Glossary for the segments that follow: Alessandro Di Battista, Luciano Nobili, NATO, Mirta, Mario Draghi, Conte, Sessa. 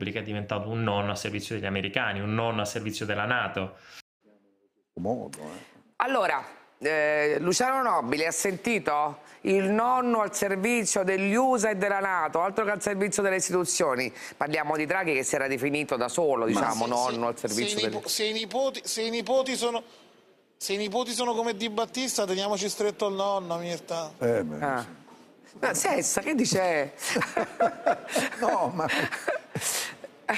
Nobili, che è diventato un nonno a servizio degli americani, un nonno a servizio della NATO. Allora, Luciano Nobili, ha sentito? Il nonno al servizio degli USA e della NATO, altro che al servizio delle istituzioni. Parliamo di Draghi, che si era definito da solo, diciamo, nonno al servizio delle... Se i nipoti sono come Di Battista, teniamoci stretto al nonno, Mirta. No, Sessa, che dice? No, ma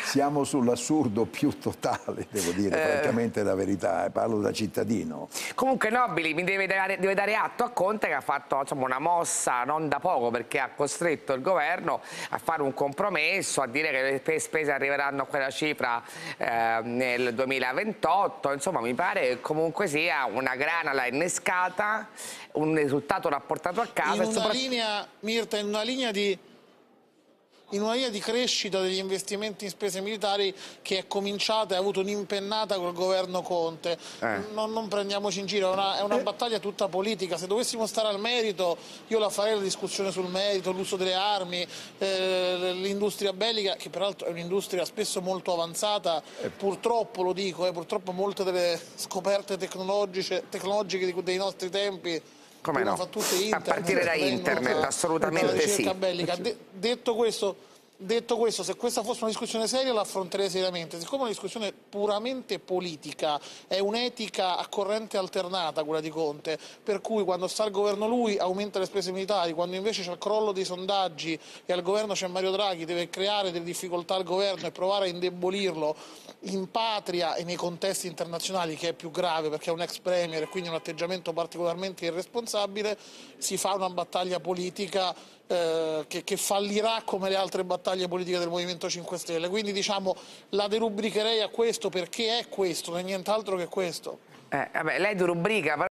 siamo sull'assurdo più totale, devo dire, francamente la verità, parlo da cittadino. Comunque Nobili mi deve dare atto a Conte, che ha fatto, insomma, una mossa non da poco, perché ha costretto il governo a fare un compromesso, a dire che le spese arriveranno a quella cifra nel 2028, insomma mi pare che comunque sia una grana l'ha innescata, un risultato l'ha portato a casa. In una linea, Mirta, in una linea di crescita degli investimenti in spese militari che è cominciata e ha avuto un'impennata col governo Conte. Non prendiamoci in giro, è una battaglia tutta politica. Se dovessimo stare al merito, io la farei la discussione sul merito, l'uso delle armi, l'industria bellica, che peraltro è un'industria spesso molto avanzata, purtroppo lo dico, purtroppo molte delle scoperte tecnologiche dei nostri tempi. Come no? Internet, a partire da internet, assolutamente sì. Detto questo, se questa fosse una discussione seria la affronterei seriamente. Siccome è una discussione puramente politica, è un'etica a corrente alternata quella di Conte, per cui quando sta al governo lui aumenta le spese militari, quando invece c'è il crollo dei sondaggi e al governo c'è Mario Draghi, deve creare delle difficoltà al governo e provare a indebolirlo in patria e nei contesti internazionali, che è più grave perché è un ex premier e quindi un atteggiamento particolarmente irresponsabile, si fa una battaglia politica che fallirà come le altre battaglie politiche del Movimento 5 Stelle. Quindi diciamo la derubricherei a questo, perché è questo, non è nient'altro che questo. Vabbè, lei derubrica.